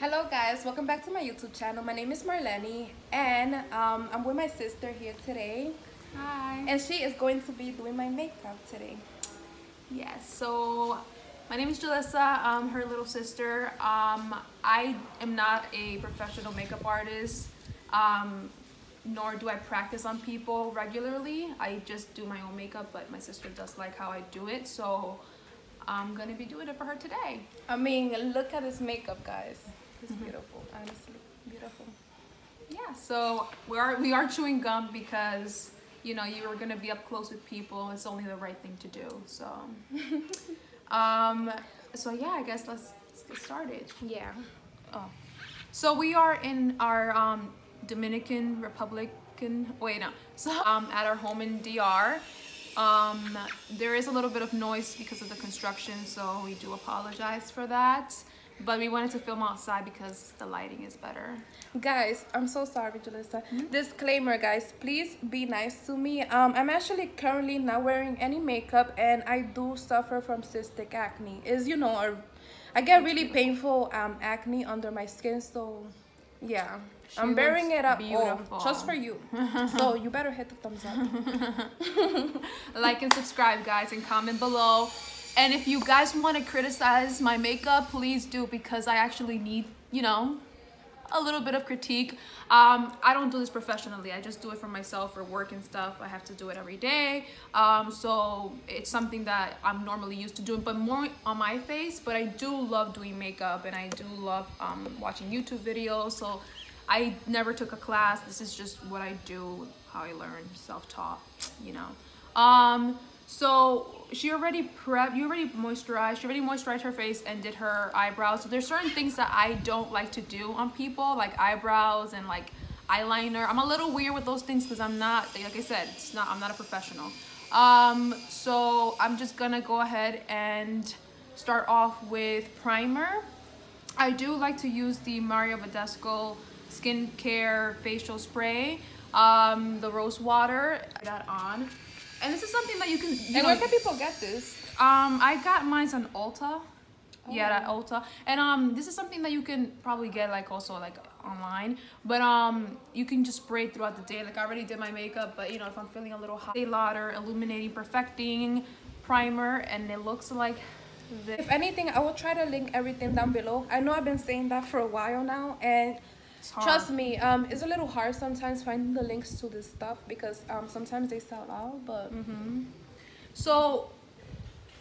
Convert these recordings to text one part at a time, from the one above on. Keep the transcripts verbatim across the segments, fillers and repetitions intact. Hello guys, welcome back to my YouTube channel. My name is Marleny and um, I'm with my sister here today. Hi. And she is going to be doing my makeup today. Yes, so my name is Julissa, I'm her little sister. Um, I am not a professional makeup artist, um, nor do I practice on people regularly. I just do my own makeup, but my sister does like how I do it. So I'm gonna be doing it for her today. I mean, look at this makeup, guys. It's mm-hmm. beautiful, honestly, beautiful. Yeah, so we are we are chewing gum because, you know, you are gonna be up close with people. It's only the right thing to do. So, um, so yeah, I guess let's, let's get started. Yeah. Oh, so we are in our um, Dominican Republic. Wait, no. So um, at our home in D R. Um, there is a little bit of noise because of the construction, so we do apologize for that. But we wanted to film outside because the lighting is better. Guys, I'm so sorry, Julissa. Mm-hmm. Disclaimer, guys, please be nice to me. Um, I'm actually currently not wearing any makeup, and I do suffer from cystic acne. Is you know, a, I get really painful um, acne under my skin, so yeah. She I'm bearing it up beautiful. Just for you. So you better hit the thumbs up. Like and subscribe, guys, and comment below. And if you guys want to criticize my makeup, please do, because I actually need, you know, a little bit of critique. Um, I don't do this professionally. I just do it for myself for work and stuff. I have to do it every day. Um, so it's something that I'm normally used to doing, but more on my face. But I do love doing makeup, and I do love um, watching YouTube videos. So I never took a class. This is just what I do, how I learn, self-taught, you know. Um, so she already prepped, you already moisturized, she already moisturized her face and did her eyebrows. So there's certain things that I don't like to do on people, like eyebrows and like eyeliner. I'm a little weird with those things because I'm not, like I said, it's not, I'm not a professional. Um, so I'm just gonna go ahead and start off with primer. I do like to use the Mario Badescu skincare facial spray, um the rose water that on, and this is something that you can you and know, where can people get this? um I got mine on Ulta. Oh. Yeah, at Ulta. And um this is something that you can probably get like also like online, but um you can just spray throughout the day. Like I already did my makeup, but you know, if I'm feeling a little hot, Estee Lauder illuminating perfecting primer, and it looks like this. If anything, I will try to link everything down below. I know I've been saying that for a while now, and trust me, um, it's a little hard sometimes finding the links to this stuff because um, sometimes they sell out, but... Mm-hmm. So,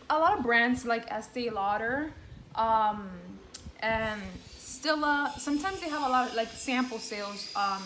a lot of brands like Estee Lauder um, and Stila, sometimes they have a lot of like sample sales um,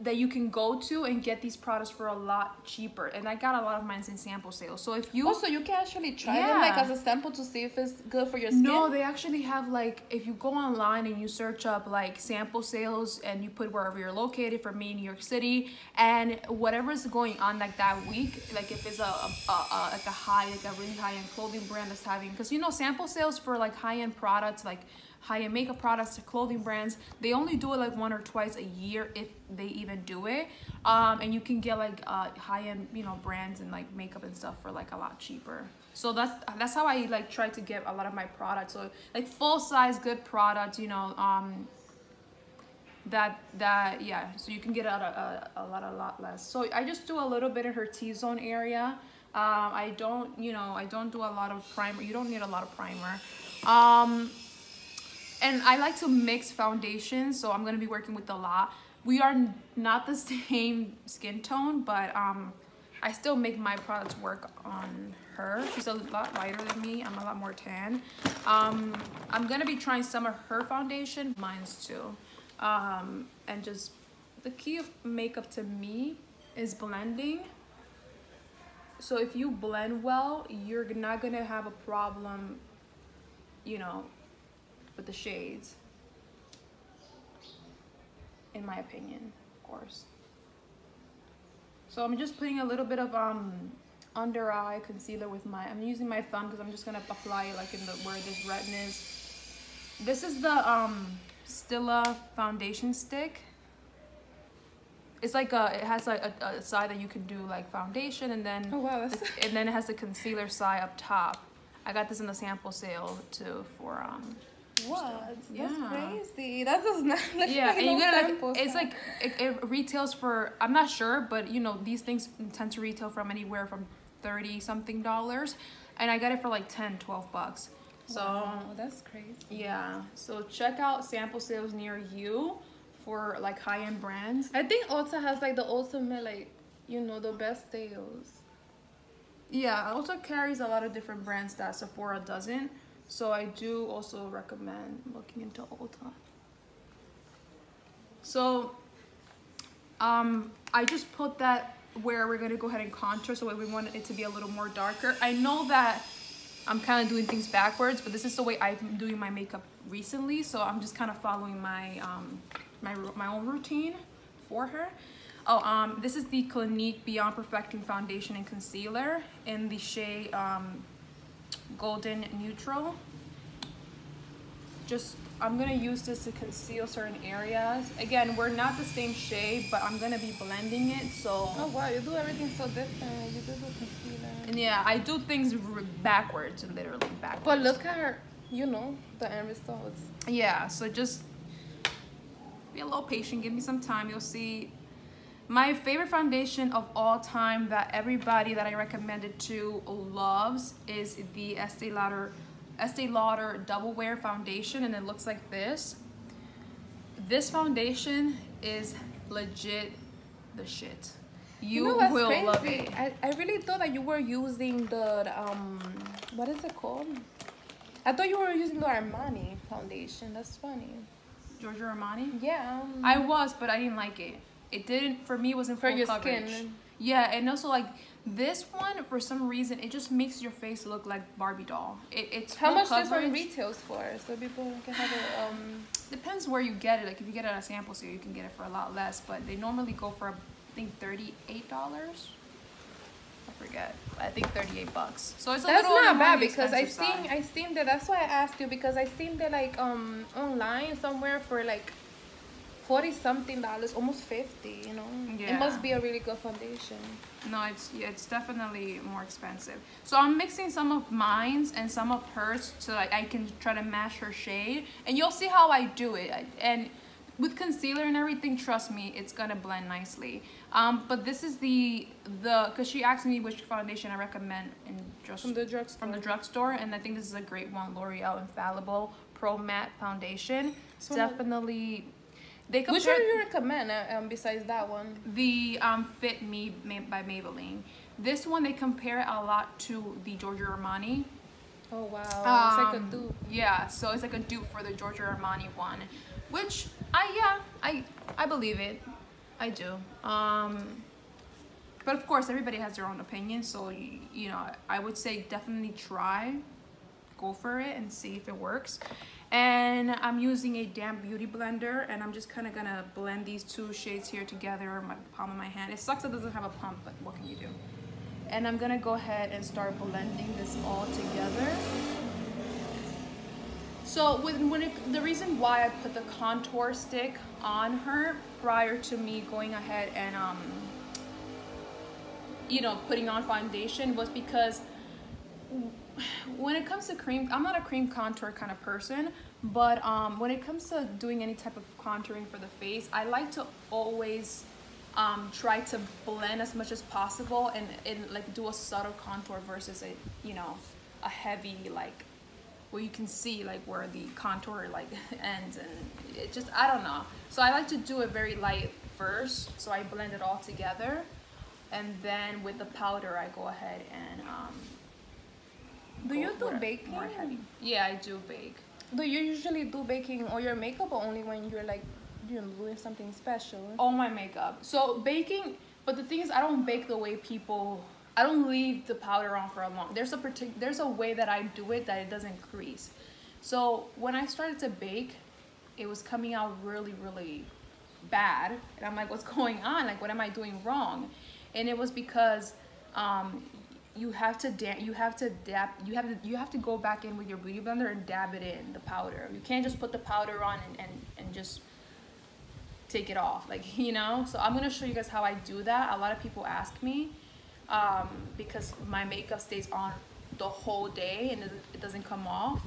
that you can go to and get these products for a lot cheaper. And I got a lot of mine in sample sales. So, if you... Oh, so you can actually try yeah. them like as a sample to see if it's good for your skin? No, they actually have like, if you go online and you search up like sample sales and you put wherever you're located, for me, New York City, and whatever's going on like that week, like if it's a, a, a like a high, like a really high-end clothing brand that's having, because you know, sample sales for like high-end products, like high-end makeup products to clothing brands, they only do it like one or twice a year if they even do it. Um and you can get like uh high-end, you know, brands and like makeup and stuff for like a lot cheaper. So that's that's how I like try to get a lot of my products, so like full-size good products, you know. um that that yeah, so you can get out a, a, a lot a lot less. So I just do a little bit in her T-zone area. um I don't, you know, I don't do a lot of primer. You don't need a lot of primer. um And I like to mix foundations, so I'm going to be working with a lot. We are not the same skin tone, but um, I still make my products work on her. She's a lot lighter than me. I'm a lot more tan. Um, I'm going to be trying some of her foundation, mine's too. Um, and just the key of makeup to me is blending. So if you blend well, you're not going to have a problem, you know, with the shades, in my opinion, of course. So I'm just putting a little bit of um under eye concealer with my, I'm using my thumb because I'm just gonna apply it like in the where this redness. This is the um Stila foundation stick. It's like a, it has like a, a side that you can do like foundation, and then oh, wow, that's... and then it has the concealer side up top. I got this in the sample sale too for um What? Yeah. That's crazy. That doesn't. That yeah, and you gotta like, it's like it, it retails for. I'm not sure, but you know these things tend to retail from anywhere from thirty something dollars, and I got it for like ten, twelve bucks. So wow, that's crazy. Yeah. So check out sample sales near you for like high end brands. I think Ulta has like the ultimate, like you know, the best sales. Yeah, Ulta carries a lot of different brands that Sephora doesn't. So I do also recommend looking into Ulta. So um, I just put that where we're going to go ahead and contour. So we want it to be a little more darker. I know that I'm kind of doing things backwards, but this is the way I'm doing my makeup recently. So I'm just kind of following my, um, my, my own routine for her. Oh, um, this is the Clinique Beyond Perfecting Foundation and Concealer in the shade... Um, golden neutral. Just I'm gonna use this to conceal certain areas. Again, we're not the same shade, but I'm gonna be blending it. So oh wow, you do everything so different. You do the concealer. And yeah, I do things backwards and literally backwards. But look at her, you know, the end results. Yeah, so just be a little patient, give me some time, you'll see. My favorite foundation of all time that everybody that I recommended to loves is the Estee Lauder, Estee Lauder Double Wear Foundation, and it looks like this. This foundation is legit the shit. You, you know what's will crazy? Love it. I, I really thought that you were using the, um, what is it called? I thought you were using the Armani foundation. That's funny. Giorgio Armani? Yeah. I was, but I didn't like it. It didn't, for me, it wasn't for your coverage. Skin. Yeah, and also like this one, for some reason, it just makes your face look like Barbie doll. It, it's how much coverage. This one retails for, so people can have it. Um... Depends where you get it. Like if you get it at a sample sale, you can get it for a lot less. But they normally go for, I think, thirty-eight dollars. I forget. I think thirty-eight bucks. So it's a that's little not bad because I think I think that that's why I asked you because I think that like um online somewhere for like. forty something dollars, almost fifty, you know. Yeah. It must be a really good foundation. No, it's yeah, it's definitely more expensive. So I'm mixing some of mine's and some of hers so that I can try to match her shade. And you'll see how I do it. And with concealer and everything, trust me, it's gonna blend nicely. Um, but this is the the because she asked me which foundation I recommend in just from the drugstore. From the drugstore, and I think this is a great one, L'Oreal Infallible Pro Matte Foundation. So definitely. They compare, which one do you recommend um, besides that one? The um, Fit Me by Maybelline. This one, they compare a lot to the Giorgio Armani. Oh, wow. Um, it's like a dupe. Yeah, so it's like a dupe for the Giorgio Armani one. Which, I yeah, I, I believe it. I do. Um, but, of course, everybody has their own opinion. So, you, you know, I would say definitely try. Go for it and see if it works. And I'm using a damp beauty blender, and I'm just kind of gonna blend these two shades here together, my palm of my hand. It sucks it doesn't have a pump, but what can you do? And I'm gonna go ahead and start blending this all together. So with, when it, the reason why I put the contour stick on her prior to me going ahead and um, you know, putting on foundation was because when it comes to cream, I'm not a cream contour kind of person, but um, when it comes to doing any type of contouring for the face, I like to always um, try to blend as much as possible and, and like do a subtle contour versus a, you know, a heavy, like where you can see like where the contour like ends, and it just, I don't know. So I like to do it very light first, so I blend it all together, and then with the powder I go ahead and um, do you do baking? Yeah, I do bake. Do you usually do baking or your makeup, or only when you're like, you know, doing something special? All my makeup. So baking, but the thing is, I don't bake the way people. I don't leave the powder on for a long. There's a particular. There's a way that I do it that it doesn't crease. So when I started to bake, it was coming out really, really bad, and I'm like, what's going on? Like, what am I doing wrong? And it was because. Um, You have to dab. You have to dab. You have to. You have to go back in with your beauty blender and dab it in the powder. You can't just put the powder on and and, and just take it off, like you know. So I'm gonna show you guys how I do that. A lot of people ask me um, because my makeup stays on the whole day and it, it doesn't come off.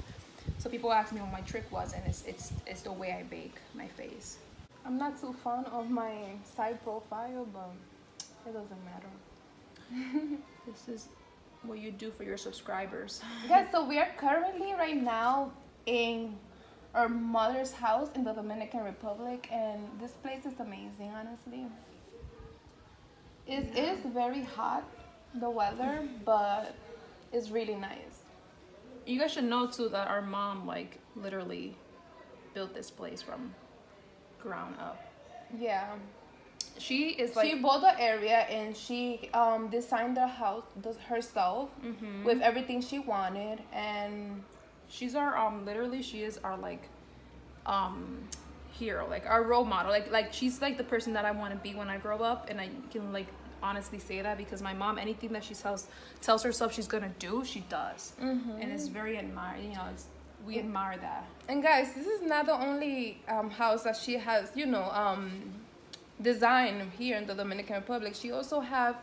So people ask me what my trick was, and it's, it's, it's the way I bake my face. I'm not too fond of my side profile, but it doesn't matter. This is what you do for your subscribers. Yeah, so we are currently right now in our mother's house in the Dominican Republic, and this place is amazing, honestly. It yeah. is very hot, the weather, but it's really nice. You guys should know too that our mom like literally built this place from ground up. Yeah, she is like, she bought the area and she um designed the house herself mm-hmm. with everything she wanted, and she's our um literally she is our like um hero, like our role model, like like she's like the person that I want to be when I grow up. And I can like honestly say that because my mom, anything that she tells tells herself she's gonna do, she does. Mm-hmm. And it's very admired, you know, it's, we admire that. And guys, this is not the only um house that she has, you know, um designed here in the Dominican Republic. She also have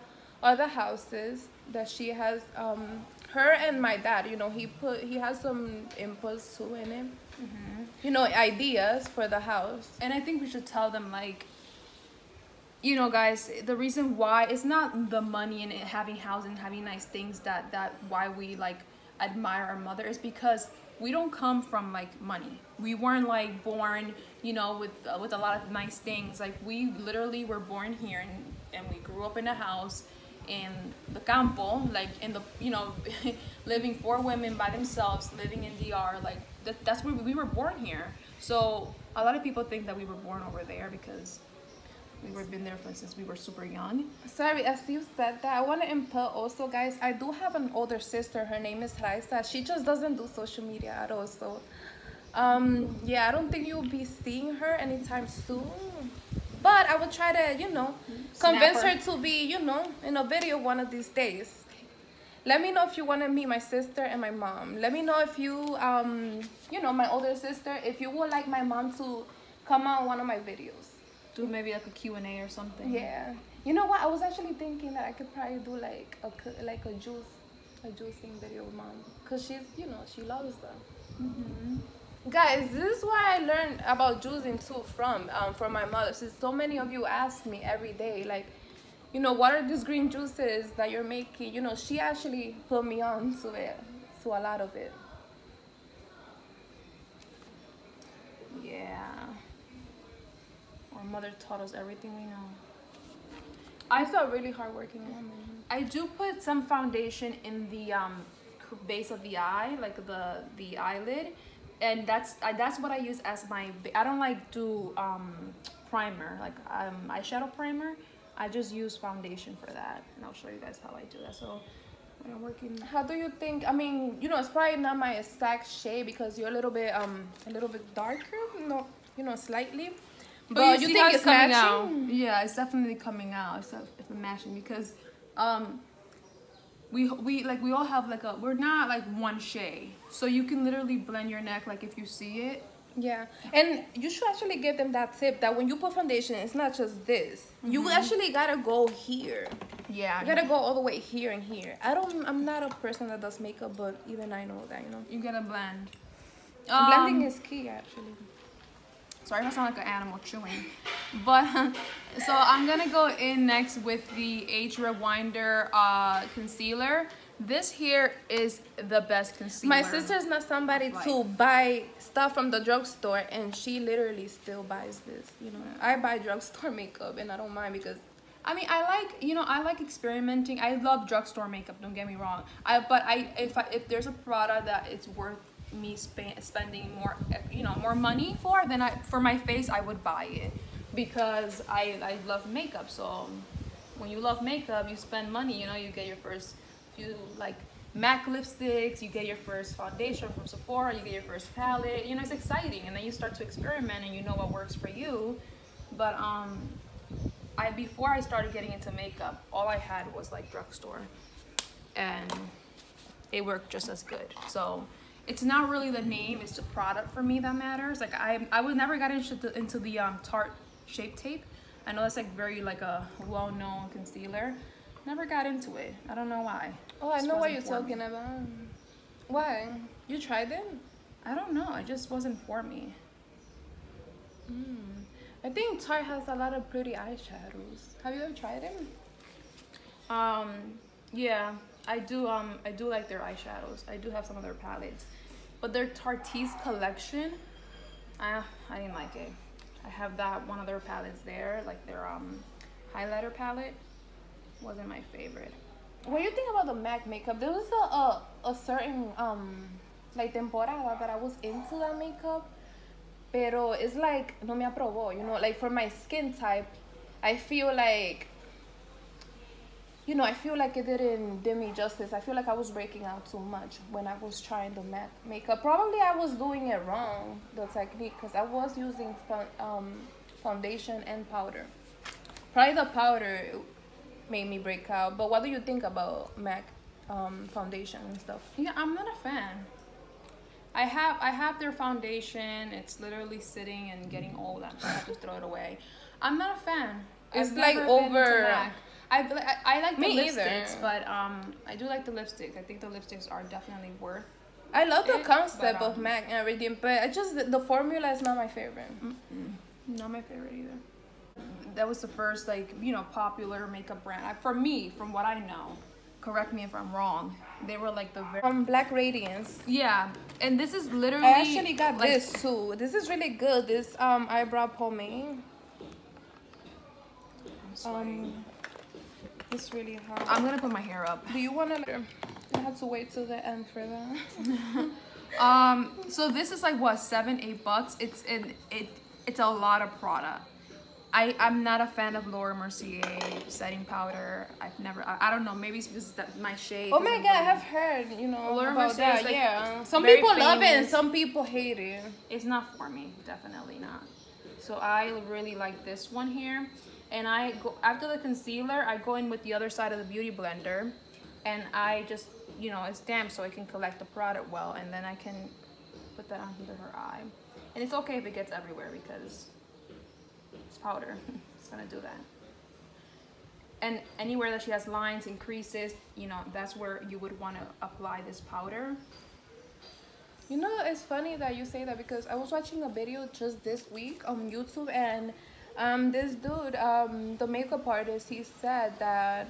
other houses that she has, um her and my dad, you know, he put he has some inputs too in it. Mm-hmm. You know, ideas for the house. And I think we should tell them, like, you know, guys, the reason why it's not the money and having house and having nice things that that why we like admire our mother is because we don't come from like money. We weren't like born, you know, with uh, with a lot of nice things. Like we literally were born here, and and we grew up in a house in the campo, like in the, you know, living four women by themselves, living in D R. Like that, that's where we were born here. So a lot of people think that we were born over there because we were been there for since we were super young. Sorry, as you said that, I want to input also, guys, I do have an older sister. Her name is Raiza. She just doesn't do social media at all. So, um, yeah, I don't think you'll be seeing her anytime soon. But I will try to, you know, Snap convince her. her to be, you know, in a video one of these days. Let me know if you want to meet my sister and my mom. Let me know if you, um, you know, my older sister, if you would like my mom to come on one of my videos. Do maybe like a Q and A or something. Yeah, you know what, I was actually thinking that I could probably do like a like a juice a juicing video with mom, because she's, you know, she loves them. Mm-hmm. Guys, this is why I learned about juicing too from um from my mother, since so many of you ask me every day, like, you know, what are these green juices that you're making, you know. She actually put me on to it, to a lot of it. Yeah, our mother taught us everything we know. I felt really hardworking woman. I do put some foundation in the um, base of the eye, like the the eyelid, and that's I, that's what I use as my. I don't like do um, primer, like um, eyeshadow primer. I just use foundation for that, and I'll show you guys how I do that. So when I'm working, how do you think? I mean, you know, it's probably not my exact shade because you're a little bit um a little bit darker, you know, you know, slightly. But, but you, you think it's coming matching? out? Yeah, it's definitely coming out. It's, it's matching because um, we we like we all have like a we're not like one shade, so you can literally blend your neck like if you see it. Yeah, and you should actually give them that tip that when you put foundation, it's not just this. Mm-hmm. You actually gotta go here. Yeah, you gotta go all the way here and here. I don't. I'm not a person that does makeup, but even I know that, you know. You gotta blend. Um, Blending is key, actually. Sorry, I sound like an animal chewing, but so I'm gonna go in next with the Age Rewinder uh, concealer. This here is the best concealer. My sister's not somebody to buy stuff from the drugstore, and she literally still buys this. You know, I buy drugstore makeup, and I don't mind because, I mean, I like, you know, I like experimenting. I love drugstore makeup. Don't get me wrong. I but I if I, if there's a product that it's worth me sp spending more, you know, more money for, then I for my face I would buy it because I, I love makeup. So when you love makeup, you spend money, you know. You get your first few like MAC lipsticks, you get your first foundation from Sephora, you get your first palette, you know, it's exciting, and then you start to experiment and you know what works for you. But um I before I started getting into makeup, all I had was like drugstore, and it worked just as good. So it's not really the name, it's the product for me that matters. Like I, I would never got into the, into the um, Tarte Shape Tape. I know that's like very like a well-known concealer. Never got into it. I don't know why. Oh, I know what you're talking about. Why? You tried it? I don't know, it just wasn't for me. Mm. I think Tarte has a lot of pretty eyeshadows. Have you ever tried them? Um, yeah, I do. Um, I do like their eyeshadows. I do have some of their palettes, but their Tarte's collection, uh, I didn't like it. I have that one of their palettes there, like their um highlighter palette, wasn't my favorite. What do you think about the MAC makeup? There was a a, a certain um like temporada that I was into that makeup. Pero it's like, no me aprobó, you know, like for my skin type, I feel like, you know, I feel like it didn't do me justice. I feel like I was breaking out too much when I was trying the MAC makeup. Probably I was doing it wrong, the technique, because I was using um, foundation and powder. Probably the powder made me break out. But what do you think about MAC um, foundation and stuff? Yeah, I'm not a fan. I have I have their foundation. It's literally sitting and getting old. I'm gonna have to throw it away. I'm not a fan. It's I've like over. I, I I like me the lipsticks, either. But um, I do like the lipsticks. I think the lipsticks are definitely worth. I love it, the concept but, um, of MAC and everything, but I just the, the formula is not my favorite. Mm-mm. Not my favorite either. That was the first like you know popular makeup brand I, for me, from what I know. Correct me if I'm wrong. They were like the very from Black Radiance. Yeah, and this is literally. I actually got like, this too. This is really good. This um eyebrow pomade. Um, it's really hard. I'm gonna put my hair up. Do you wanna? I have to wait till the end for that. um. So this is like what seven, eight bucks. It's in it. It's a lot of product. I, I'm not a fan of Laura Mercier setting powder. I've never, I, I don't know, maybe it's because that my shade. Oh my god, I have heard, you know, Laura about Mercier that, like yeah. Some people famous. Love it and some people hate it. It's not for me, definitely not. So I really like this one here. And I go, after the concealer, I go in with the other side of the beauty blender. And I just, you know, it's damp so I can collect the product well. And then I can put that under her eye. And it's okay if it gets everywhere because... it's powder. It's gonna do that. And anywhere that she has lines and creases, you know, that's where you would want to apply this powder. You know, it's funny that you say that because I was watching a video just this week on YouTube, and um, this dude, um, the makeup artist, he said that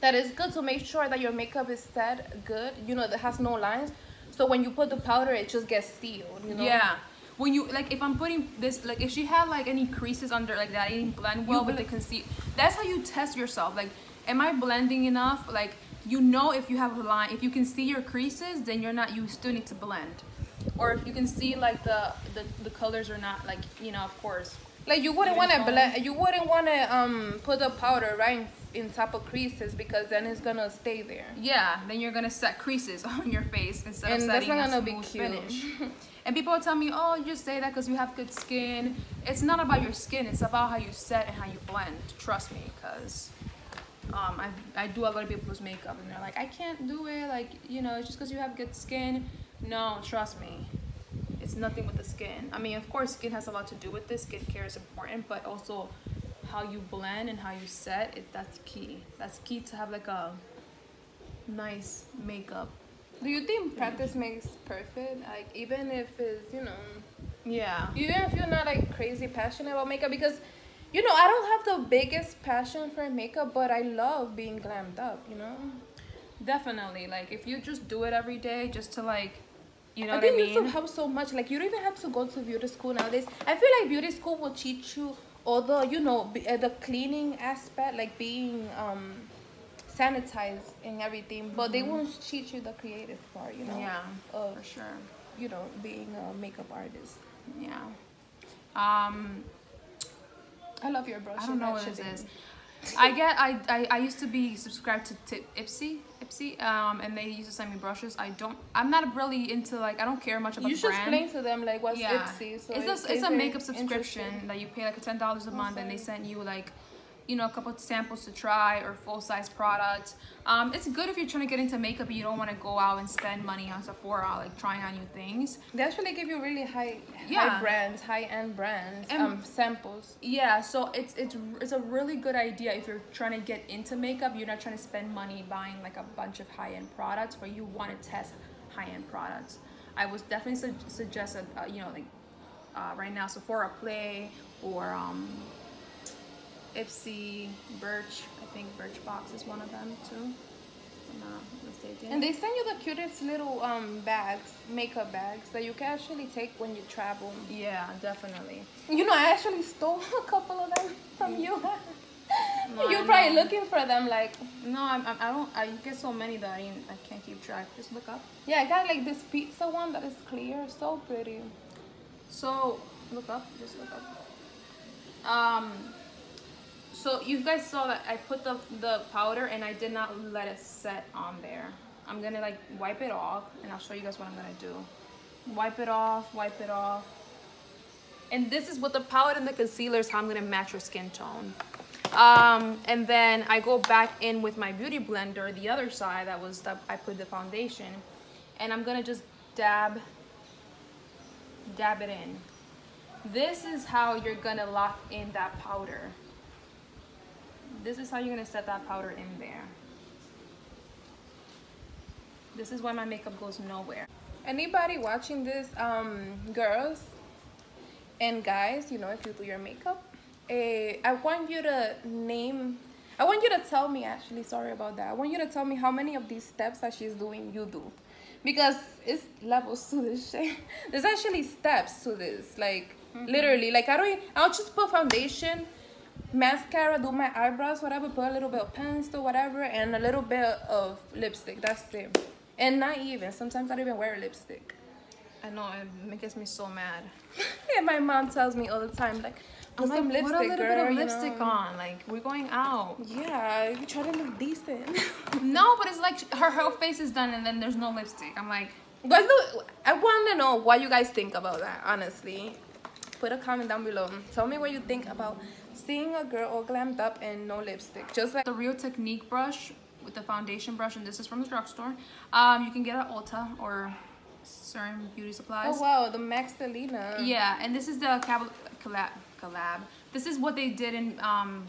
that it's good to make sure that your makeup is set good. You know, that has no lines. So when you put the powder, it just gets sealed. You know. Yeah. When you like, if I'm putting this, like, if she had like any creases under like that, I didn't blend well with the concealer. That's how you test yourself. Like, am I blending enough? Like, you know, if you have a line, if you can see your creases, then you're not. You still need to blend, or if you can see like the the, the colors are not like you know, of course. Like you wouldn't want to blend. You wouldn't want to um put the powder right in, in top of creases because then it's gonna stay there. Yeah, then you're gonna set creases on your face instead and of setting that's not gonna a smooth be cute. Finish. And people tell me, oh, you just say that because you have good skin. It's not about your skin. It's about how you set and how you blend. Trust me, because um, I, I do a lot of people's makeup. And they're like, I can't do it. Like, you know, it's just because you have good skin. No, trust me. It's nothing with the skin. I mean, of course, skin has a lot to do with this. Skincare is important. But also how you blend and how you set, it, that's key. That's key to have, like, a nice makeup. Do you think practice makes perfect? Like, even if it's, you know... Yeah. Even if you're not, like, crazy passionate about makeup. Because, you know, I don't have the biggest passion for makeup, but I love being glammed up, you know? Definitely. Like, if you just do it every day just to, like, you know what I mean? I think this will help so much. Like, you don't even have to go to beauty school nowadays. I feel like beauty school will teach you all the, you know, the cleaning aspect, like, being... um. sanitized and everything, but they won't teach you the creative part, you know. Yeah, of, for sure. You know, being a makeup artist. Yeah. Um, I love your brush. I don't know what it is. I get. I, I I used to be subscribed to Tip Ipsy, Ipsy, um, and they used to send me brushes. I don't. I'm not really into like. I don't care much about. You should brand. Explain to them like what's yeah. Ipsy. So it's, it's a it's a makeup subscription that you pay like ten dollars a month, and they send you like. You know, a couple of samples to try or full-size products. Um, it's good if you're trying to get into makeup and you don't want to go out and spend money on Sephora, like trying on new things. They actually give you really high, yeah. high brands, high-end brands, and, um, samples. Yeah, so it's it's it's a really good idea if you're trying to get into makeup. You're not trying to spend money buying like a bunch of high-end products, but you want to test high-end products. I would definitely su suggest a, a, you know, like uh, right now Sephora Play or um, Ipsy, Birch. I think Birch Box is one of them too. No, and they send you the cutest little um bags, makeup bags that you can actually take when you travel. Yeah, definitely. You know, I actually stole a couple of them from you. No, you're probably looking for them, like. No, I'm, I'm, I don't. I get so many that I, I can't keep track. Just look up. Yeah, I got like this pizza one that is clear, so pretty. So look up. Just look up. Um. So you guys saw that I put the, the powder and I did not let it set on there. I'm gonna like wipe it off and I'll show you guys what I'm gonna do. Wipe it off, wipe it off. And this is with the powder and the concealers how I'm gonna match your skin tone. Um, and then I go back in with my beauty blender, the other side that was that I put the foundation, and I'm gonna just dab, dab it in. This is how you're gonna lock in that powder. This is how you're gonna set that powder in there. This is why my makeup goes nowhere. Anybody watching this, um, girls and guys, you know, if you do your makeup, eh, I want you to name, I want you to tell me, actually, sorry about that. I want you to tell me how many of these steps that she's doing you do. Because it's levels to this shit. There's actually steps to this, like, mm-hmm. literally. Like, I don't, I'll just put foundation, mascara, do my eyebrows, whatever, put a little bit of pencil, whatever, and a little bit of lipstick. That's it. And not even sometimes I don't even wear lipstick. I know, it gets me so mad. And my mom tells me all the time, like, put some lipstick, put a little bit of lipstick on, like, we're going out. Yeah, you try to look decent. No, but it's like her whole face is done and then there's no lipstick. I'm like, but look, I want to know what you guys think about that, honestly. Put a comment down below. Tell me what you think about seeing a girl all glammed up and no lipstick. Just like the Real Technique brush with the foundation brush, and this is from the drugstore. Um, you can get it at Ulta or certain beauty supplies. Oh wow, the M A C Selena. Yeah, and this is the collab, collab, collab. This is what they did in um,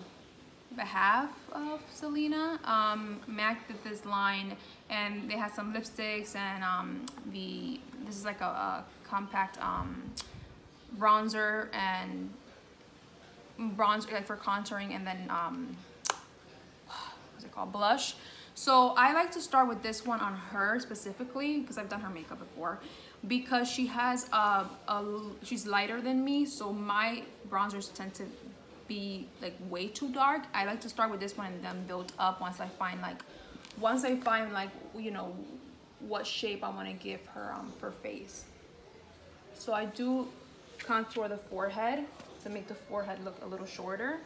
behalf of Selena. Um, M A C did this line, and they had some lipsticks and um, the this is like a, a compact um, bronzer and. Bronzer, like, for contouring, and then um what's it called, blush. So I like to start with this one on her specifically because I've done her makeup before, because she has a, a she's lighter than me, so my bronzers tend to be like way too dark. I like to start with this one and then build up once I find like once I find like you know what shape I want to give her um her face. So I do contour the forehead to make the forehead look a little shorter,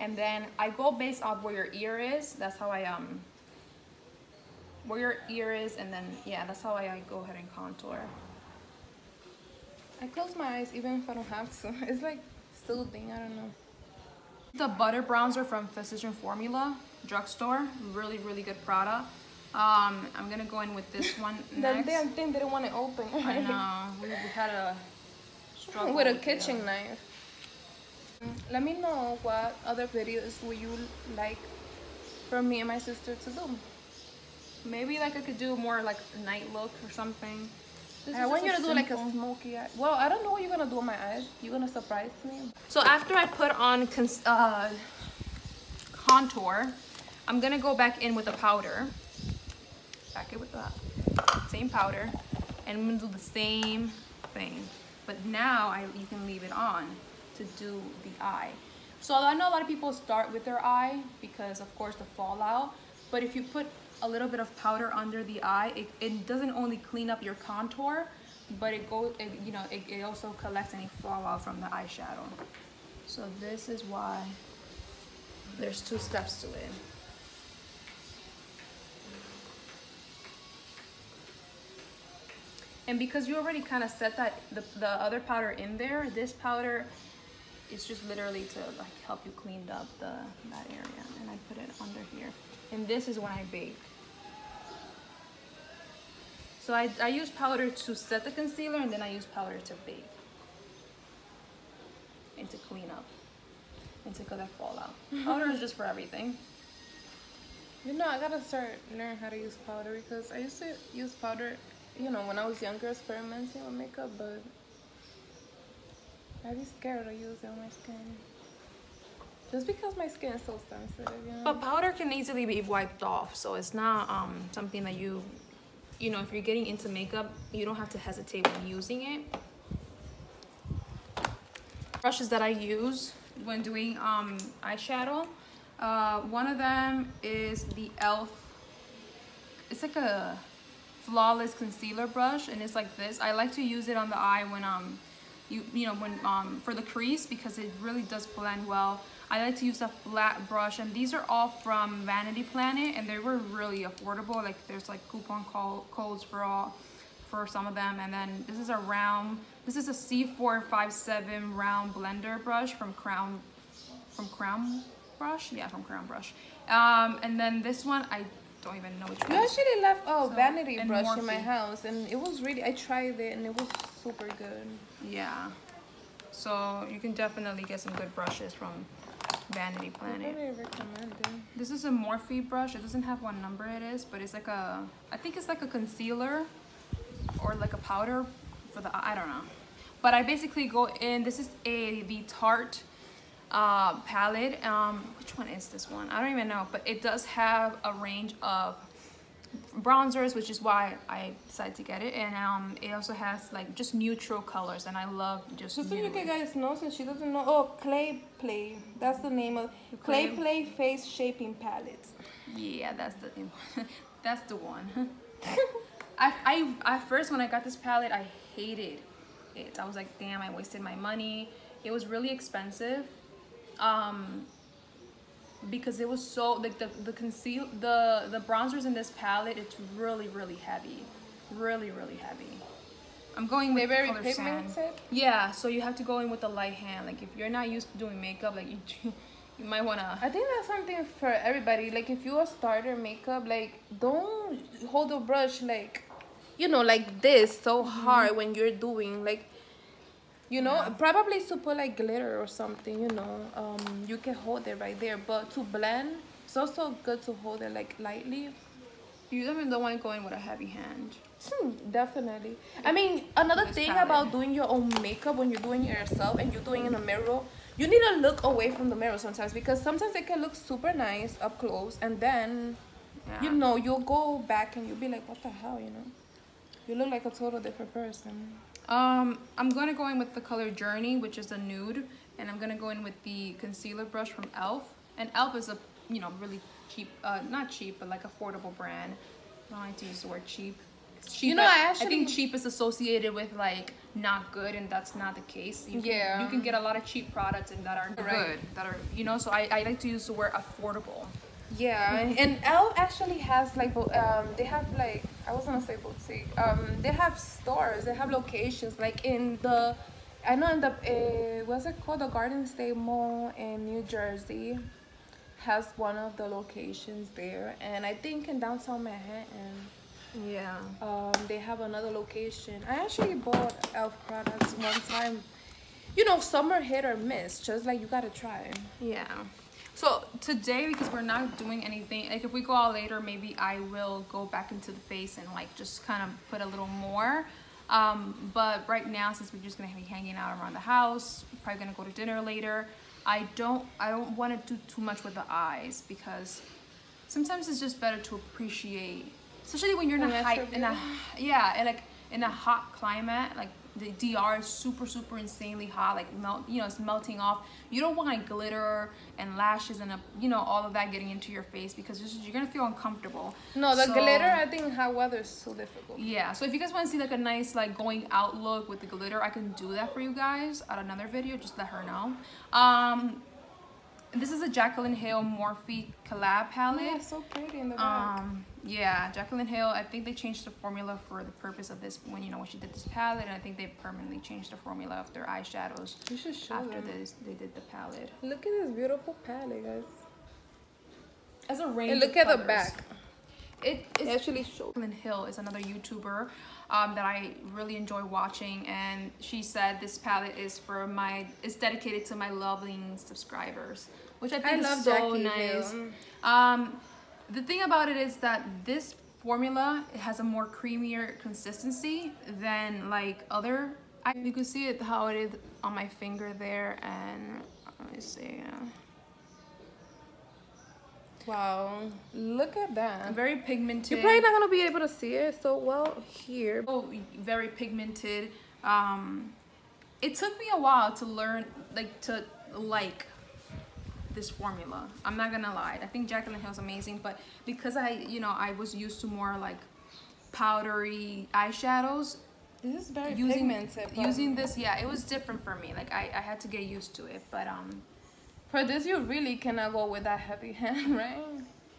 and then I go based off where your ear is. That's how I um where your ear is, and then yeah, that's how I, I go ahead and contour. I close my eyes even if I don't have to. It's like soothing. I don't know. The butter bronzer from Physician Formula drugstore, really really good product. Um, I'm gonna go in with this one next. The damn thing didn't want to open. I know. We, we had a struggle with a with kitchen it. knife. Let me know what other videos would you like for me and my sister to do. Maybe like I could do more like night look or something. This I want you to simple. do like a smoky eye. Well, I don't know what you're gonna do with my eyes. You're gonna surprise me. So after I put on cons uh, contour, I'm gonna go back in with the powder. Back it with that same powder, and I'm gonna do the same thing. But now I, you can leave it on to do the eye. So I know a lot of people start with their eye because of course the fallout, but if you put a little bit of powder under the eye, it, it doesn't only clean up your contour, but it goes, it, you know, it, it also collects any fallout from the eyeshadow. So this is why there's two steps to it. And because you already kind of set that the, the other powder in there, this powder is just literally to like help you clean up the that area. And I put it under here. And this is when I bake. So I, I use powder to set the concealer, and then I use powder to bake. And to clean up. And to go that fallout. Powder is just for everything. You know, I gotta start learning how to use powder because I used to use powder you know, when I was younger, experimenting with makeup, but I'd be scared to use it on my skin. Just because my skin is so sensitive, you know? But powder can easily be wiped off, so it's not um, something that you, you know, if you're getting into makeup, you don't have to hesitate when using it. Brushes that I use when doing um, eyeshadow, uh, one of them is the e l f. It's like a flawless concealer brush, and it's like this. I like to use it on the eye when um you you know when um for the crease, because it really does blend well. I like to use a flat brush, and these are all from Vanity Planet, and they were really affordable. Like there's like coupon call, codes for all for some of them. And then this is a round, this is a C four five seven round blender brush from Crown, from Crown Brush, yeah, from Crown Brush. Um, and then this one I don't even know which one. You actually left oh so, vanity brush Morphe. In my house, and it was really, I tried it and it was super good. Yeah, so you can definitely get some good brushes from Vanity Planet. I really recommend it. This is a Morphe brush. It doesn't have what number it is, but it's like a, I think it's like a concealer or like a powder for the, I don't know, but I basically go in. This is a the Tarte uh palette. Um which one is this one? I don't even know, but it does have a range of bronzers, which is why I decided to get it. And um it also has like just neutral colors, and I love just, just so you guys know, since she doesn't know. Oh, Clay Play, that's the name of Clay Play, Play face shaping palettes. Yeah, that's the that's the one. I, I at first when I got this palette, I hated it. I was like, damn, I wasted my money. It was really expensive, um because it was so like the the conceal the the bronzers in this palette, it's really really heavy, really really heavy. I'm going with very pigmented. Yeah, so you have to go in with a light hand. Like if you're not used to doing makeup, like you do, you might wanna. I think that's something for everybody. Like if you're a starter makeup, like don't hold a brush like, you know, like this so hard. Mm-hmm. When you're doing like, you know, yeah. Probably to put like glitter or something, you know, um, you can hold it right there. But to blend, it's also good to hold it like lightly. You even don't want to go in with a heavy hand. Hmm, definitely. I mean, another thing about doing your own makeup when you're doing it yourself and you're doing it in a mirror, you need to look away from the mirror sometimes, because sometimes it can look super nice up close, and then, yeah, you know, you'll go back and you'll be like, what the hell, you know? You look like a total different person. Um, I'm going to go in with the color Journey, which is a nude, and I'm going to go in with the concealer brush from e l f. And e l f is a, you know, really cheap, uh, not cheap, but like affordable brand. I don't like to use the word cheap. Cheap, you know, I actually I think cheap is associated with like not good, and that's not the case. You can, yeah, you can get a lot of cheap products and that are good, right, that are, you know. So I, I like to use the word affordable. Yeah, mm-hmm. And e l f actually has like um they have like, I was gonna say boutique, um they have stores, they have locations like in the, I know in the uh, what's it called, the Garden State Mall in New Jersey has one of the locations there, and I think in downtown Manhattan. Yeah, um they have another location. I actually bought e l f products one time. You know, some are hit or miss, just like you gotta try. Yeah, so today, because we're not doing anything, like if we go out later, maybe I will go back into the face and like just kind of put a little more, um but right now, since we're just gonna be hanging out around the house, probably gonna go to dinner later, i don't i don't want to do too much with the eyes, because sometimes it's just better to appreciate, especially when you're in a high, in a, yeah, and like in a hot climate, like the D R is super, super insanely hot, like melt, you know, it's melting off. You don't want like glitter and lashes and, a, you know, all of that getting into your face, because just, you're gonna feel uncomfortable. No, the so, glitter, I think hot weather is so difficult. Yeah, so if you guys wanna see like a nice like going out look with the glitter, I can do that for you guys at another video, just let her know. Um, This is a Jaclyn Hill Morphe collab palette. Yeah, so pretty in the back. Um, yeah, Jaclyn Hill. I think they changed the formula for the purpose of this when, you know, when she did this palette, and I think they permanently changed the formula of their eyeshadows. You should show after them. This. They did the palette. Look at this beautiful palette, guys. As a range. And look of at colors. The back. It is actually Jaclyn Hill is another YouTuber um, that I really enjoy watching, and she said this palette is for my, it's dedicated to my loving subscribers, which I think I is love so Jackie nice. Hill. Um, the thing about it is that this Formula, it has a more creamier consistency than like other. I, you can see it how it is on my finger there, and let me see. Wow, look at that. Very pigmented. You're probably not gonna be able to see it so well here. Oh, very pigmented. Um, it took me a while to learn, like to like this formula. I'm not gonna lie. I think Jaclyn Hill is amazing, but because I, you know, I was used to more like powdery eyeshadows. This is very using, pigmented. Using this, yeah, it was different for me. Like I, I had to get used to it, but um. For this, you really cannot go with that heavy hand, right?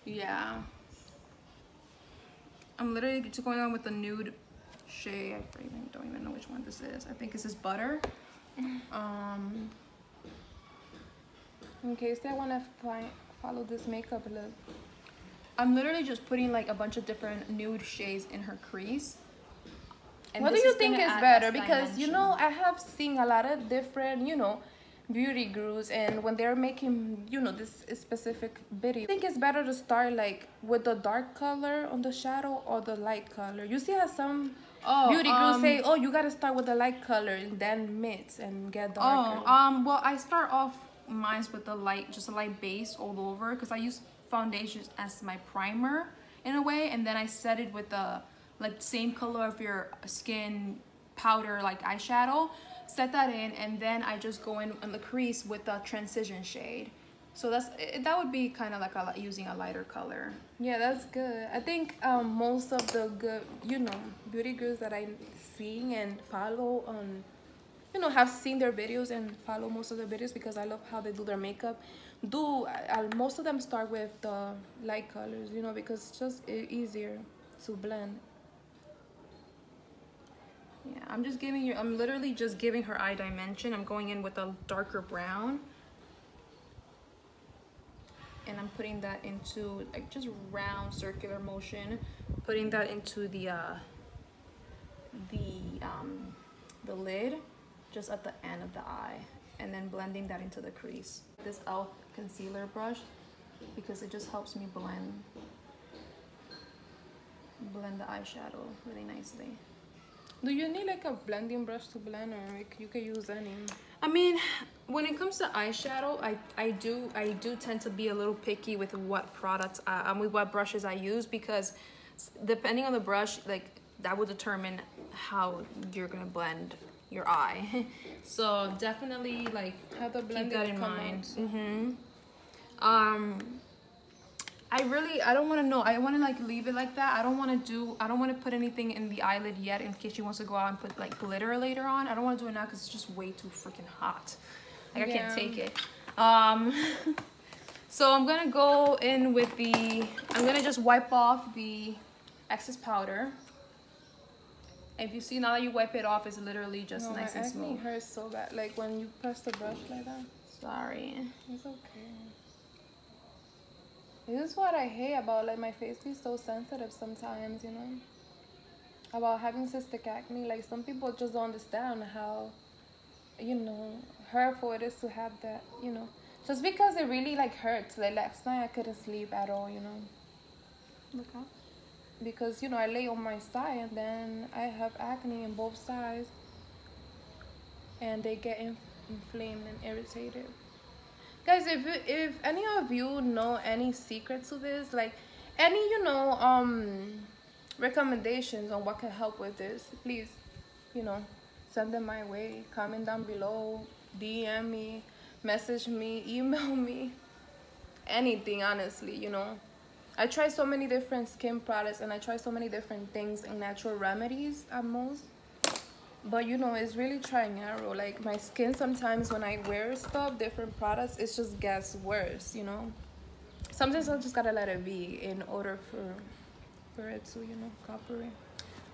Yeah. I'm literally just going on with the nude shade. I even, don't even know which one this is. I think this is Butter. Um, in case I want to follow this makeup look. I'm literally just putting like a bunch of different nude shades in her crease. And what do you think is better? Because, you know, I have seen a lot of different, you know, beauty gurus, and when they're making, you know, this specific video, I think it's better to start like with the dark color on the shadow or the light color. You see how some oh, beauty gurus um, say, oh, you gotta start with the light color and then mix and get darker. Oh, um well, I start off mine with the light, just a light base all over, because I use foundations as my primer in a way, and then I set it with the like same color of your skin powder, like eyeshadow, set that in, and then I just go in on the crease with a transition shade. So that's it, that would be kind of like a, using a lighter color. Yeah, that's good. I think um, most of the good, you know, beauty gurus that I'm seeing and follow on, you know, have seen their videos and follow most of their videos because I love how they do their makeup. Do I, I, most of them start with the light colors, you know, because it's just easier to blend. Yeah, I'm just giving you, I'm literally just giving her eye dimension. I'm going in with a darker brown. And I'm putting that into, like, just round circular motion. Putting that into the, uh, the, um, the lid, just at the end of the eye. And then blending that into the crease. This e l f concealer brush, because it just helps me blend, blend the eyeshadow really nicely. Do you need like a blending brush to blend, or like you can use any? I mean, when it comes to eyeshadow, I I do I do tend to be a little picky with what products I, um with what brushes I use, because depending on the brush, like that will determine how you're gonna blend your eye. So definitely like how the keep that in mind. Mm-hmm. Um. I really, I don't want to know. I want to like leave it like that. I don't want to do, I don't want to put anything in the eyelid yet in case she wants to go out and put like glitter later on. I don't want to do it now because it's just way too freaking hot. Like yeah. I can't take it. Um, so I'm going to go in with the, I'm going to just wipe off the excess powder. If you see now that you wipe it off, it's literally just no, nice and smooth. My acne hurts so bad. Like when you press the brush like that. Sorry. It's okay. This is what I hate about like my face be so sensitive sometimes, you know, about having cystic acne. Like some people just don't understand how, you know, hurtful it is to have that, you know, just because it really like hurts. Like last night I couldn't sleep at all, you know. Look out. Because, you know, I lay on my side and then I have acne on both sides and they get in inflamed and irritated. Guys, if you, if any of you know any secrets to this, like any, you know, um, recommendations on what can help with this, please, you know, send them my way. Comment down below, D M me, message me, email me, anything, honestly, you know. I try so many different skin products and I try so many different things and natural remedies at most. But you know, it's really trying arrow. Like my skin sometimes when I wear stuff, different products, it just gets worse, you know. Sometimes I just gotta let it be in order for for it to, you know, cooperate.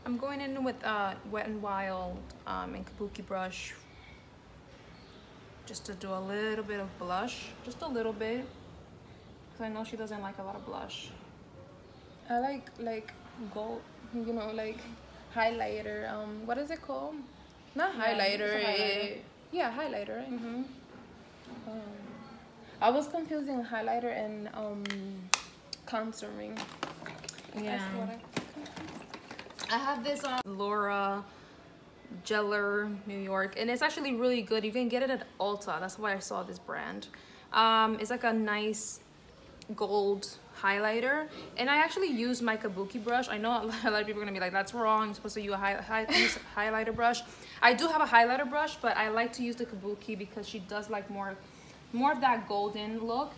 I'm going in with uh, Wet n Wild um, and Kabuki brush, just to do a little bit of blush, just a little bit, because I know she doesn't like a lot of blush. I like like gold, you know, like. Highlighter, um, what is it called? Not highlighter, yeah, highlighter. It, yeah, highlighter, right? Mm-hmm. um, I was confusing highlighter and um, contouring. Yeah. That's what I I have this on Laura Geller New York, and it's actually really good. You can get it at Ulta. That's why I saw this brand. Um, it's like a nice gold highlighter, and I actually use my kabuki brush. I know a lot of people are gonna be like, that's wrong, I'm supposed to use a high, high, use a highlighter brush. I do have a highlighter brush, but I like to use the kabuki because she does like more more of that golden look.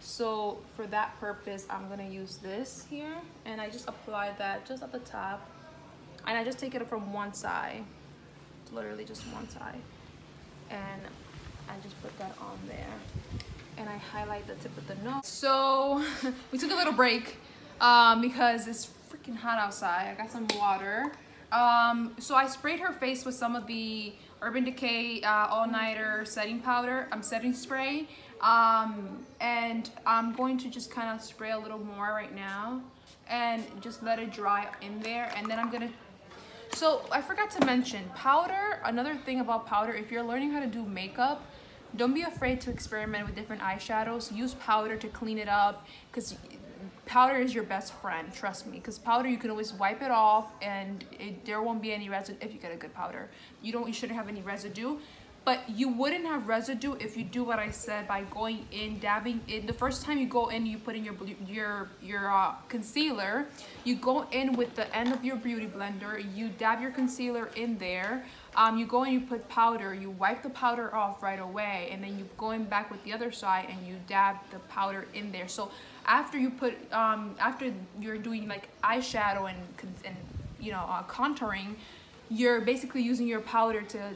So for that purpose, I'm gonna use this here, and I just apply that just at the top, and I just take it from one side, literally just one side, and I just put that on there, and I highlight the tip of the nose. So we took a little break um, because it's freaking hot outside. I got some water. Um, so I sprayed her face with some of the Urban Decay uh, All Nighter Setting Powder, um, setting spray. Um, and I'm going to just kind of spray a little more right now and just let it dry in there. And then I'm gonna, so I forgot to mention powder. Another thing about powder, if you're learning how to do makeup, don't be afraid to experiment with different eyeshadows. Use powder to clean it up, because powder is your best friend, trust me. Because powder, you can always wipe it off, and it, there won't be any residue if you get a good powder. You don't, you shouldn't have any residue, but you wouldn't have residue if you do what I said by going in, dabbing in. The first time you go in, you put in your your your uh, concealer. You go in with the end of your beauty blender. You dab your concealer in there. Um, you go and you put powder, you wipe the powder off right away, and then you go in back with the other side and you dab the powder in there. So after you put, um, after you're doing like eyeshadow and, and you know, uh, contouring, you're basically using your powder to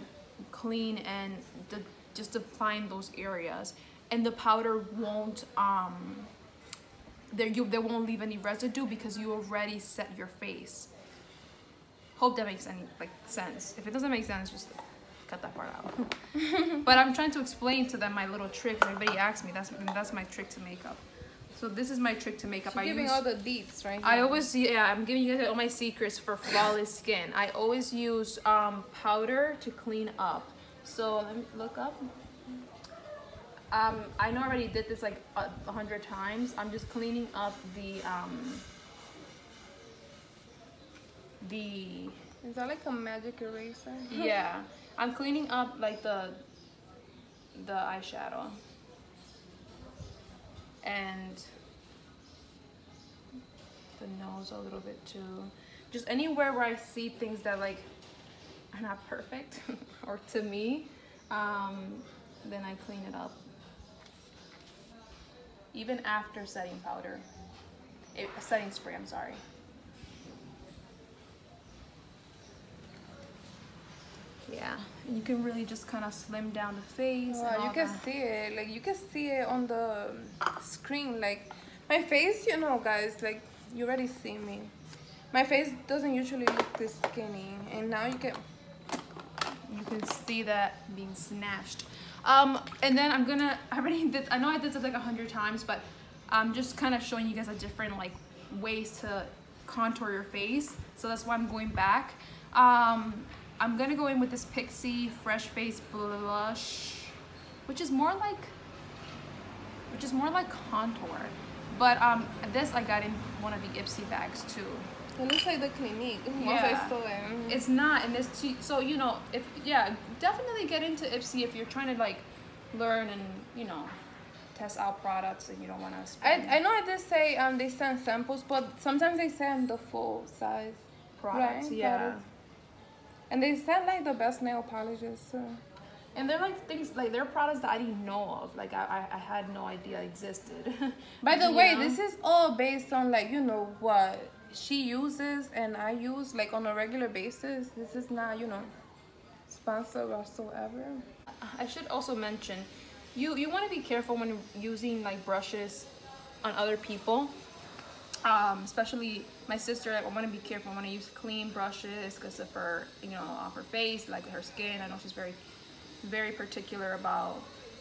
clean and to, just define those areas. And the powder won't, um, there you they won't leave any residue because you already set your face. Hope that makes any like sense. If it doesn't make sense, just cut that part out. But I'm trying to explain to them my little trick. Everybody asks me. That's that's my trick to makeup. So this is my trick to makeup. I'm giving use, all the deets, right? Here. I always yeah. I'm giving you guys all my secrets for flawless skin. I always use um, powder to clean up. So let me look up. Um, I know I already did this like a hundred times. I'm just cleaning up the. Um, the is that like a magic eraser? Yeah, I'm cleaning up like the the eyeshadow, and the nose a little bit too, just anywhere where I see things that like are not perfect or to me, um then I clean it up even after setting powder it, setting spray I'm sorry. Yeah, you can really just kind of slim down the face. Wow, you can that. see it, like you can see it on the screen. Like my face, you know, guys, like you already see me. My face doesn't usually look this skinny, and now you can you can see that being snatched. Um, and then I'm gonna. I already did. I know I did this like a hundred times, but I'm just kind of showing you guys a different like ways to contour your face. So that's why I'm going back. Um. I'm gonna go in with this Pixie Fresh Face Blush, which is more like, which is more like contour. But um, this I got in one of the Ipsy bags too. It looks like the Clinique. Yeah. It. It's not, and this too, so you know, if yeah, definitely get into Ipsy if you're trying to like learn and you know test out products and you don't want to. I I know I did say um they send samples, but sometimes they send the full size products. Right? Yeah. Products. And they sell like the best nail polishes too. And they're like things, like they're products that I didn't know of. Like I, I, I had no idea existed. By the way, this is all based on like, you know, what she uses and I use like on a regular basis. This is not, you know, sponsored whatsoever. I should also mention, you, you want to be careful when using like brushes on other people. Um, especially my sister, like, I want to be careful. I want to use clean brushes because of her, you know, off her face, like her skin. I know she's very, very particular about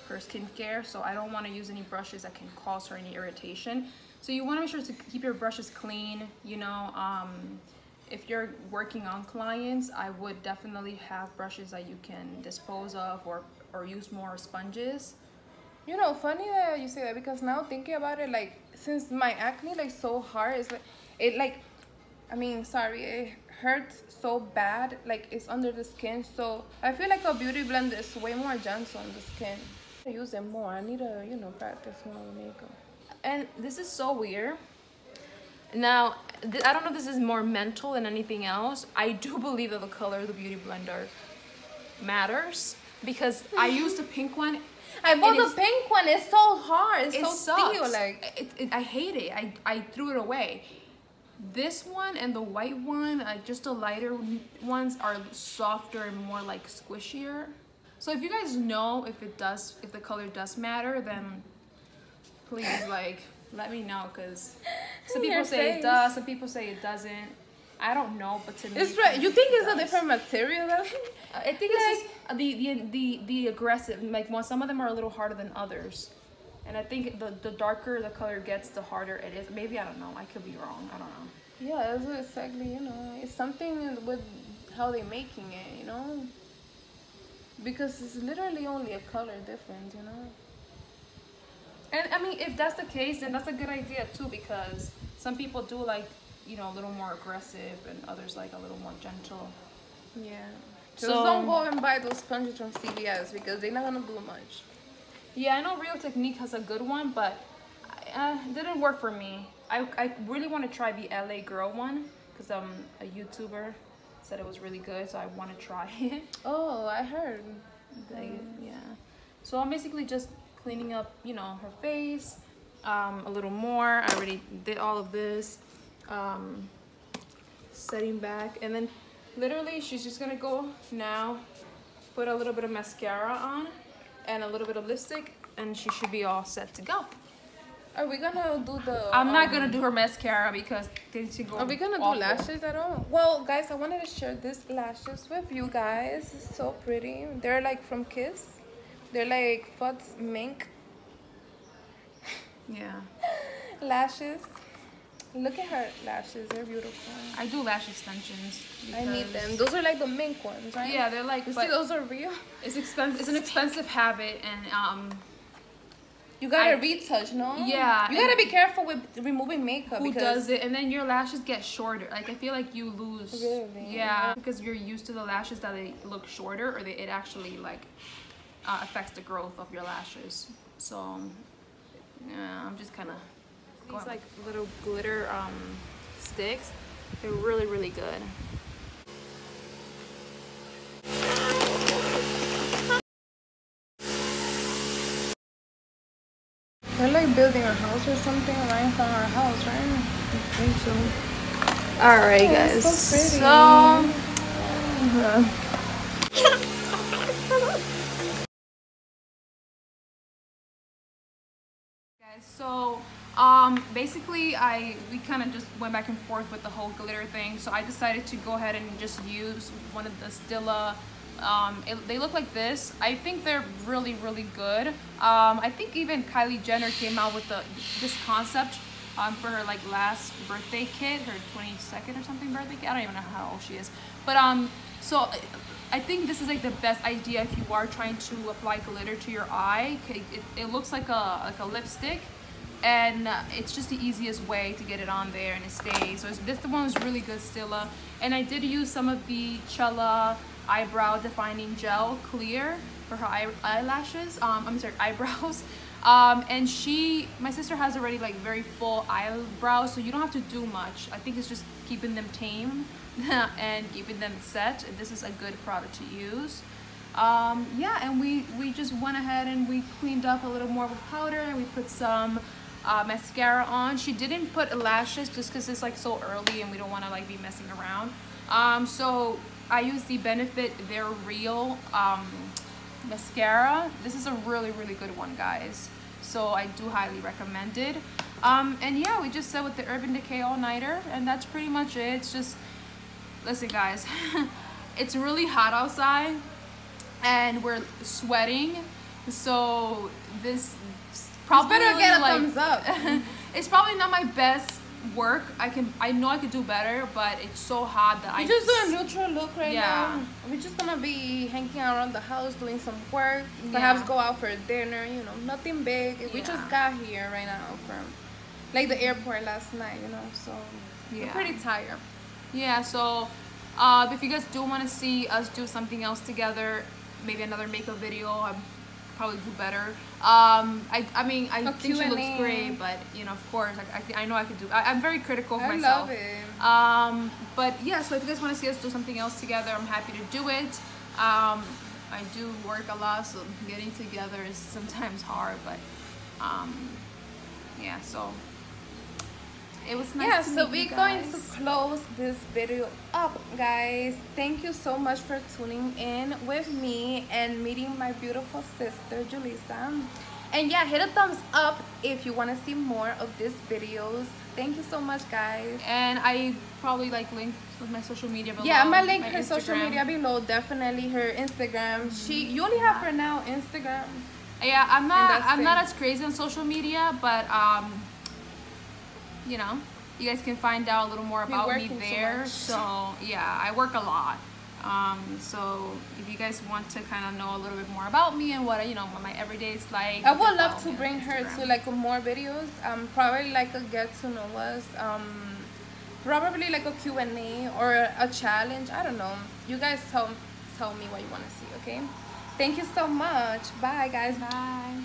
her skincare, so I don't want to use any brushes that can cause her any irritation. So you want to make sure to keep your brushes clean. You know, um, if you're working on clients, I would definitely have brushes that you can dispose of, or or use more sponges. You know, funny that you say that, because now thinking about it, like since my acne like so hard, it's like it like I mean, sorry, it hurts so bad, like it's under the skin. So I feel like a beauty blend is way more gentle on the skin. I use it more. I need to, you know, practice more with makeup. And this is so weird. Now, I don't know if this is more mental than anything else. I do believe that the color of the beauty blender matters, because I used the pink one. I bought the pink one. It's so hard. It's it so steel. Like it, it, I hate it. I I threw it away. This one and the white one, uh, just the lighter ones, are softer and more like squishier. So if you guys know if it does, if the color does matter, then please like let me know, because some people say it does, some people say it doesn't. I don't know, but to me, it's right. You think it's does. a different material? I think like, it's just the, the the the aggressive. Like, well, some of them are a little harder than others, and I think the the darker the color gets, the harder it is. Maybe, I don't know. I could be wrong. I don't know. Yeah, that's exactly. You know, it's something with how they're making it. You know, because it's literally only a color difference. You know. And I mean, if that's the case, then that's a good idea too, because some people do like, you know, a little more aggressive, and others like a little more gentle. Yeah. So just don't go and buy those sponges from C V S, because they're not gonna do much. Yeah, I know Real Technique has a good one, but uh, it didn't work for me. I, I really want to try the L A Girl one, because um, a YouTuber said it was really good, so I want to try it. Oh, I heard. Like, um, yeah. So I'm basically just cleaning up, you know, her face um, a little more. I already did all of this. Um, setting back, and then literally she's just gonna go now put a little bit of mascara on and a little bit of lipstick, and she should be all set to go. Are we gonna do the I'm um, not gonna do her mascara, because then she go are we gonna awful. do lashes at all? Well, guys, I wanted to share these lashes with you guys. It's so pretty. They're like from Kiss. They're like Futz mink yeah lashes. Look at her lashes, they're beautiful. I do lash extensions. I need them. Those are like the mink ones, right? Yeah, they're like. You see, those are real. It's expensive. It's an expensive habit, and um, you gotta I, retouch, no? Yeah. You gotta be careful with removing makeup. Who does it? And then your lashes get shorter. Like, I feel like you lose. Really? Yeah, because you're used to the lashes that they look shorter, or they, it actually like uh, affects the growth of your lashes. So yeah, I'm just kind of. These like little glitter um, sticks, they're really, really good. They're like building a house or something right in front of our house, right? I think so. All right, oh, guys. So pretty. So, uh-huh. So um basically I we kind of just went back and forth with the whole glitter thing, so I decided to go ahead and just use one of the Stila um it, they look like this. I think they're really, really good. um I think even Kylie Jenner came out with the this concept um for her like last birthday kit, her twenty-second or something birthday kit. I don't even know how old she is, but um so I think this is like the best idea if you are trying to apply glitter to your eye. It, it looks like a, like a lipstick, and it's just the easiest way to get it on there and it stays. So it's, this one is really good, Stila. And I did use some of the Chella Eyebrow Defining Gel Clear for her eye, eyelashes. Um, I'm sorry, eyebrows. Um, and she, my sister has already like very full eyebrows, so you don't have to do much. I think it's just keeping them tame. And keeping them set. This is a good product to use. Um, yeah, and we we just went ahead and we cleaned up a little more with powder, and we put some uh, mascara on. She didn't put lashes just because it's like so early and we don't want to like be messing around. Um, so I use the Benefit Their Real um, mascara. This is a really, really good one, guys. So I do highly recommend it. Um, and yeah, we just set with the Urban Decay All Nighter, and that's pretty much it. It's just listen, guys, it's really hot outside and we're sweating, so this probably better get a like, thumbs up. It's probably not my best work. I can, I know I could do better, but it's so hot that You're I just do a neutral look right yeah. now. We're just gonna be hanging out around the house, doing some work, perhaps yeah. go out for dinner. You know, nothing big. Yeah. We just got here right now from like the airport last night. You know, so yeah. we're pretty tired. yeah, so uh, if you guys do want to see us do something else together, maybe another makeup video, I probably do better. Um, I, I mean, I a think Q and A. She looks great, but you know, of course, I, I, I know I could do. I, I'm very critical of I myself. I love it. Um, but yeah, so if you guys want to see us do something else together, I'm happy to do it. Um, I do work a lot, so getting together is sometimes hard, but um, yeah, so. It was nice. Yeah, to so we're going to close this video up, guys. Thank you so much for tuning in with me and meeting my beautiful sister Julissa. And yeah, hit a thumbs up if you want to see more of these videos. Thank you so much, guys. And I probably like link with my social media below. Yeah, I'm gonna link my her Instagram. Social media below. Definitely her Instagram. She you only have her now Instagram. Yeah, I'm not I'm it. not as crazy on social media, but um. you know, you guys can find out a little more about me there. So, so yeah, I work a lot. Um, so if you guys want to kind of know a little bit more about me and what, you know, what my everyday is like. I would love to bring her to like more videos. Um, probably like a get to know us. Um, probably like a Q and A or a challenge. I don't know. You guys tell, tell me what you want to see, okay? Thank you so much. Bye, guys. Bye.